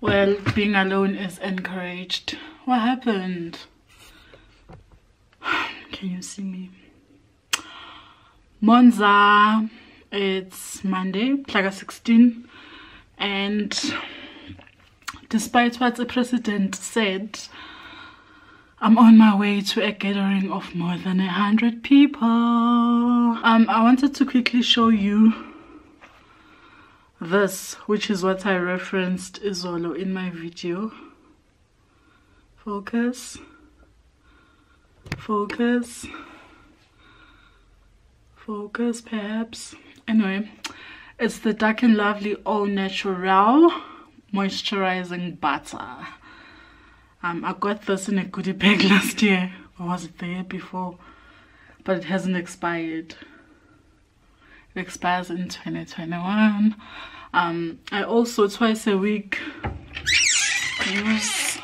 Well, being alone is encouraged. What happened? Can you see me? Monza, it's Monday, Plaga 16, and despite what the president said, I'm on my way to a gathering of more than 100 people. I wanted to quickly show you this, which is what I referenced Izolo in my video. Focus, focus, focus perhaps. Anyway, it's the Dark and Lovely All Natural Moisturizing Butter. I got this in a goodie bag last year, or was it the year before, but it hasn't expired. It expires in 2021. I also twice a week use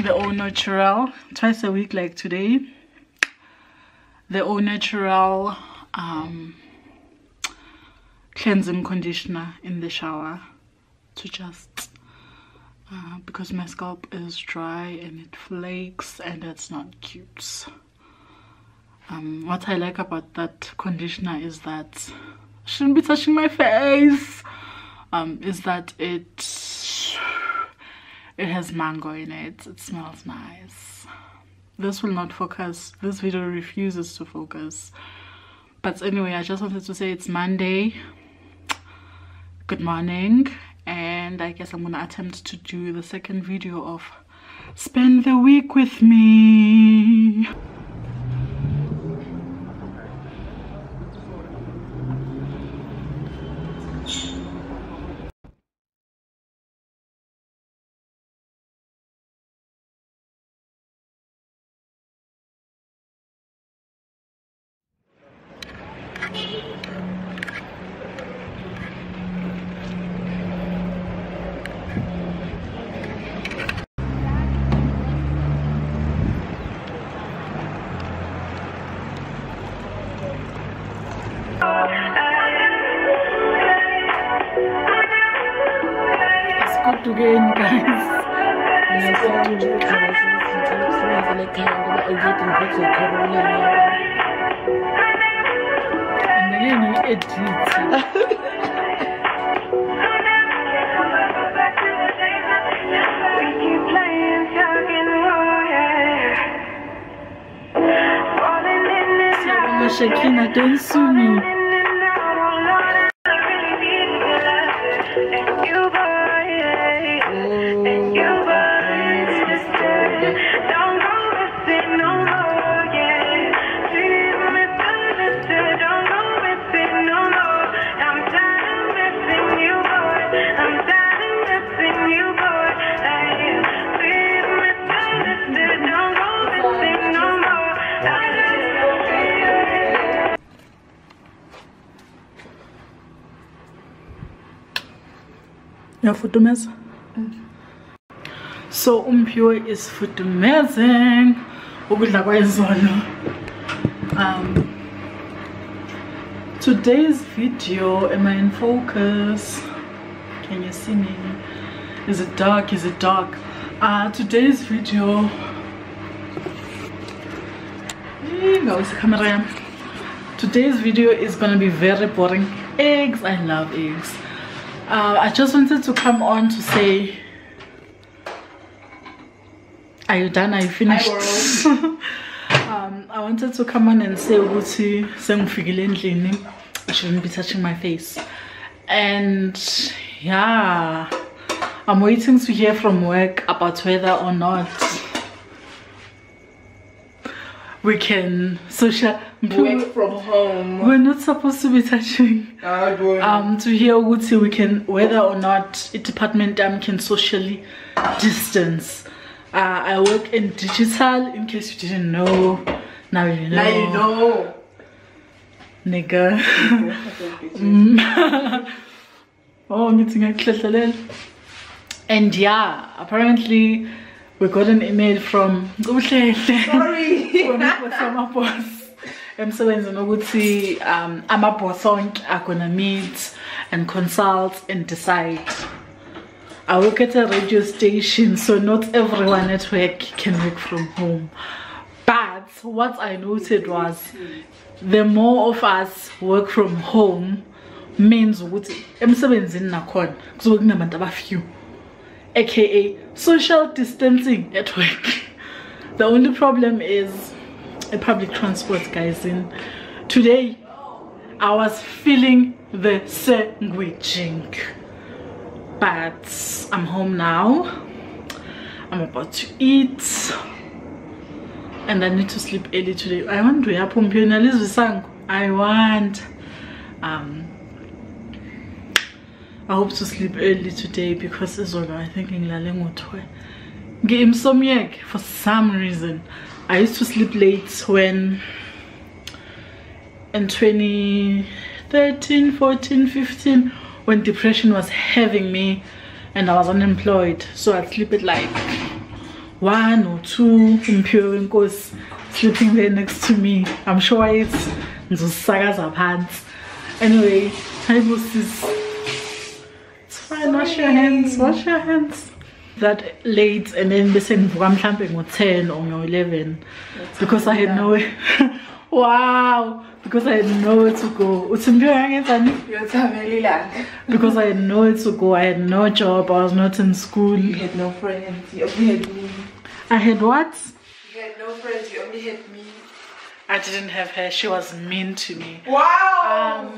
the All Natural, twice a week like today, the All Natural cleansing conditioner in the shower to just because my scalp is dry and it flakes and that's not cute. What I like about that conditioner is that I shouldn't be touching my face, is that it has mango in it. It smells nice. This will not focus. This video refuses to focus. But anyway, I just wanted to say it's Monday. Good morning. And I guess I'm gonna attempt to do the second video of Spend the Week With Me. Again, guys. Shakina, don't sue me. So Umphiwe is futumezing. Today's video, am I in focus? Can you see me? Is it dark? Is it dark? Today's video is gonna be very boring. Eggs, I love eggs. I just wanted to come on to say, are you done? Are you finished? I wanted to come on and say, I shouldn't be touching my face. And yeah, I'm waiting to hear from work about whether or not we can social work from home. We're not supposed to be touching. To hear Wuti, we can, whether or not a department can socially distance. I work in digital. In case you didn't know, now you know. Now you know, nigga. Oh, I'm getting a and yeah, apparently. We got an email from our boss. I'm so excited. I'm a boss. I'm gonna meet and consult and decide. I work at a radio station, so not everyone at work can work from home. But what I noted was the more of us work from home means what emsebenzini nakhona kuzokuba nabantu abafiwe, aka social distancing at work. The only problem is a public transport, guys. In today I was feeling the sandwiching, but I'm home now. I'm about to eat and I need to sleep early today. I want to I hope to sleep early today because as well I think in Lalengotwe. For some reason I used to sleep late when in 2013, 14, 15 when depression was having me and I was unemployed, so I'd sleep at like 1 or 2 in course, sleeping there next to me. I'm sure it's Nzusaka's pants. Anyway, I was this. Fine, wash your hands, wash your hands. That late and then they said I'm camping with 10 or 11 because I had nowhere. Wow, because I had nowhere to go. Because I had nowhere to go, I had no job, I was not in school. You had no friends, you only had me. I had what? You had no friends, you only had me. I didn't have her, she was mean to me. Wow!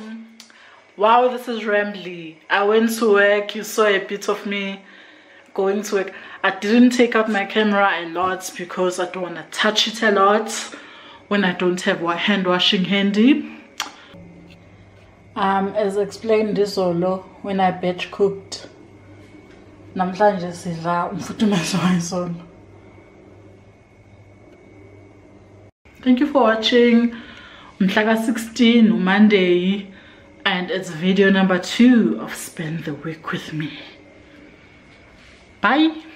Wow, this is rambly. I went to work, you saw a bit of me going to work. I didn't take out my camera a lot because I don't want to touch it a lot when I don't have hand washing handy. As explained this solo, when I batch cooked, namhlanje sidla umfudumezo wesonto. Thank you for watching. Mhlaka 16 Monday. And it's video number 2 of Spend the Week with Me. Bye.